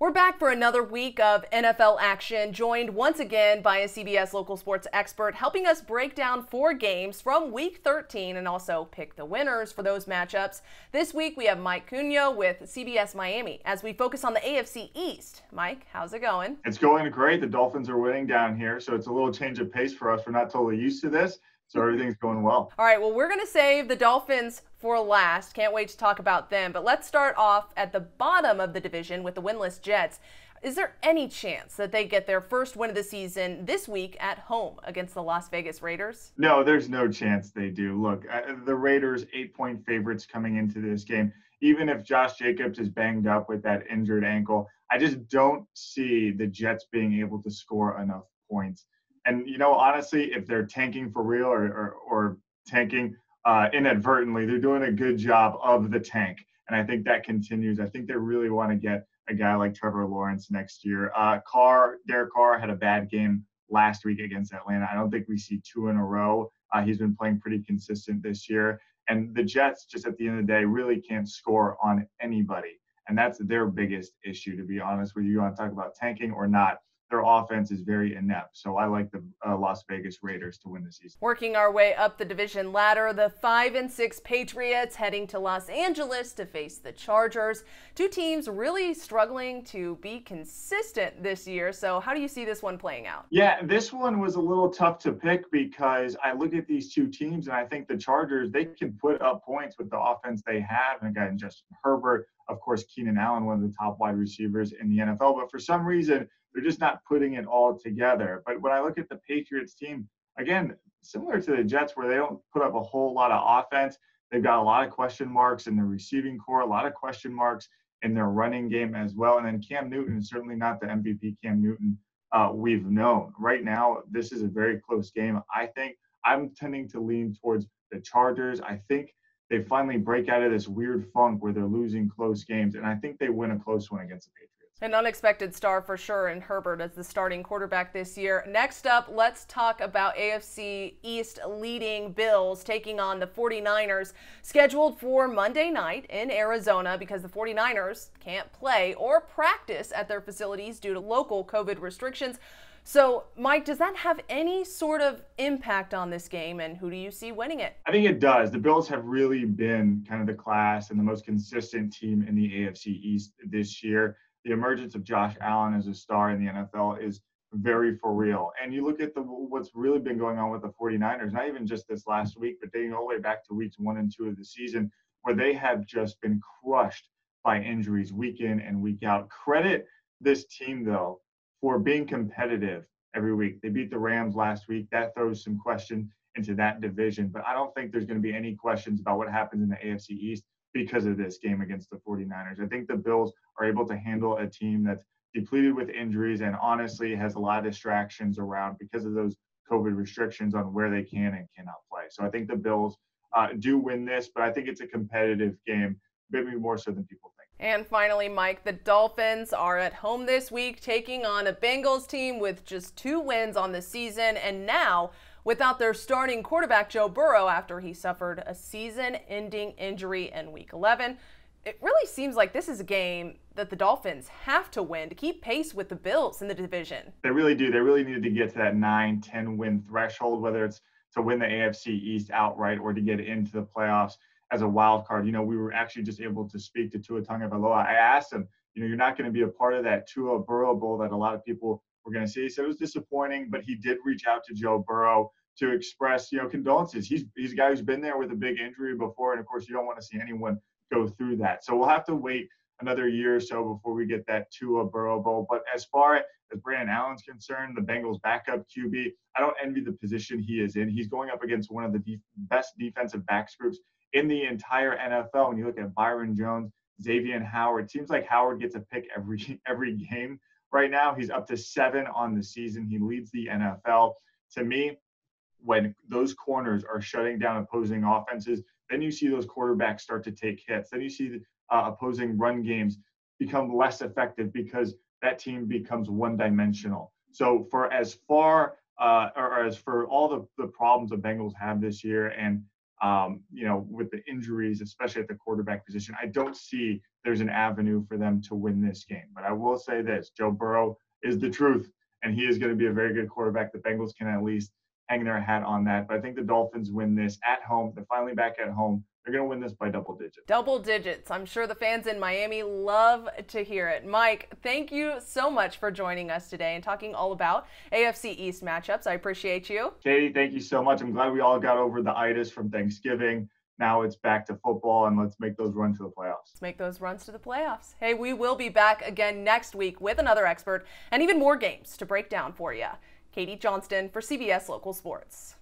We're back for another week of NFL action, joined once again by a CBS local sports expert helping us break down four games from Week 13 and also pick the winners for those matchups. This week we have Mike Cugno with CBS Miami as we focus on the AFC East. Mike, how's it going? It's going great. The Dolphins are winning down here, so it's a little change of pace for us. We're not totally used to this, so everything's going well. All right, well, we're going to save the Dolphins for last. Can't wait to talk about them. But let's start off at the bottom of the division with the winless Jets. Is there any chance that they get their first win of the season this week at home against the Las Vegas Raiders? No, there's no chance they do. Look, the Raiders 8-point favorites coming into this game. Even if Josh Jacobs is banged up with that injured ankle, I just don't see the Jets being able to score enough points. And, you know, honestly, if they're tanking for real or tanking inadvertently, they're doing a good job of the tank. And I think that continues. I think they really want to get a guy like Trevor Lawrence next year. Derek Carr had a bad game last week against Atlanta. I don't think we see two in a row. He's been playing pretty consistent this year. And the Jets, just at the end of the day, really can't score on anybody. And that's their biggest issue, to be honest with you. You want to talk about tanking or not. Their offense is very inept, so I like the Las Vegas Raiders to win the season. Working our way up the division ladder, the 5-6 Patriots heading to Los Angeles to face the Chargers. Two teams really struggling to be consistent this year, so how do you see this one playing out? Yeah, this one was a little tough to pick because I look at these two teams, and I think the Chargers, they can put up points with the offense they have, and again, Justin Herbert, of course, Keenan Allen, one of the top wide receivers in the NFL, but for some reason, they're just not putting it all together. But when I look at the Patriots team, again, similar to the Jets where they don't put up a whole lot of offense, they've got a lot of question marks in the receiving core, a lot of question marks in their running game as well. And then Cam Newton is certainly not the MVP Cam Newton we've known. Right now, this is a very close game. I think I'm tending to lean towards the Chargers. I think they finally break out of this weird funk where they're losing close games, and I think they win a close one against the Patriots. An unexpected star for sure in Herbert as the starting quarterback this year. Next up, let's talk about AFC East leading Bills taking on the 49ers, scheduled for Monday night in Arizona because the 49ers can't play or practice at their facilities due to local COVID restrictions. So, Mike, does that have any sort of impact on this game, and who do you see winning it? I think it does. The Bills have really been kind of the class and the most consistent team in the AFC East this year. The emergence of Josh Allen as a star in the NFL is very for real. And you look at what's really been going on with the 49ers, not even just this last week, but dating all the way back to weeks 1 and 2 of the season, where they have just been crushed by injuries week in and week out. Credit this team, though, for being competitive every week. They beat the Rams last week. That throws some question into that division. But I don't think there's going to be any questions about what happens in the AFC East because of this game against the 49ers. I think the Bills are able to handle a team that's depleted with injuries and honestly has a lot of distractions around because of those COVID restrictions on where they can and cannot play. So I think the Bills do win this, but I think it's a competitive game, maybe more so than people think. And finally, Mike, the Dolphins are at home this week, taking on a Bengals team with just 2 wins on the season, and now without their starting quarterback, Joe Burrow, after he suffered a season-ending injury in Week 11. It really seems like this is a game that the Dolphins have to win to keep pace with the Bills in the division. They really do. They really needed to get to that 9-10 win threshold, whether it's to win the AFC East outright or to get into the playoffs as a wild card. You know, we were actually just able to speak to Tua Tagovailoa. I asked him, you know, you're not going to be a part of that Tua Burrow Bowl that a lot of people were going to see. He said it was disappointing, but he did reach out to Joe Burrow to express, you know, condolences. He's a guy who's been there with a big injury before, and of course, you don't want to see anyone go through that. So we'll have to wait another year or so before we get that Tua Burrow Bowl. But as far as Brandon Allen's concerned, the Bengals backup QB, I don't envy the position he is in. He's going up against one of the best defensive backs groups in the entire NFL. When you look at Byron Jones, Xavien Howard, it seems like Howard gets a pick every game. Right now, he's up to 7 on the season. He leads the NFL. To me, when those corners are shutting down opposing offenses, then you see those quarterbacks start to take hits. Then you see the opposing run games become less effective because that team becomes one-dimensional. So for all the problems the Bengals have this year and With the injuries, especially at the quarterback position, I don't see there's an avenue for them to win this game. But I will say this, Joe Burrow is the truth, and he is going to be a very good quarterback. The Bengals can at least hang their hat on that. But I think the Dolphins win this at home. They're finally back at home. They're going to win this by double digits. Double digits. I'm sure the fans in Miami love to hear it. Mike, thank you so much for joining us today and talking all about AFC East matchups. I appreciate you. Katie, thank you so much. I'm glad we all got over the itis from Thanksgiving. Now it's back to football, and let's make those runs to the playoffs. Let's make those runs to the playoffs. Hey, we will be back again next week with another expert and even more games to break down for you. Katie Johnston for CBS Local Sports.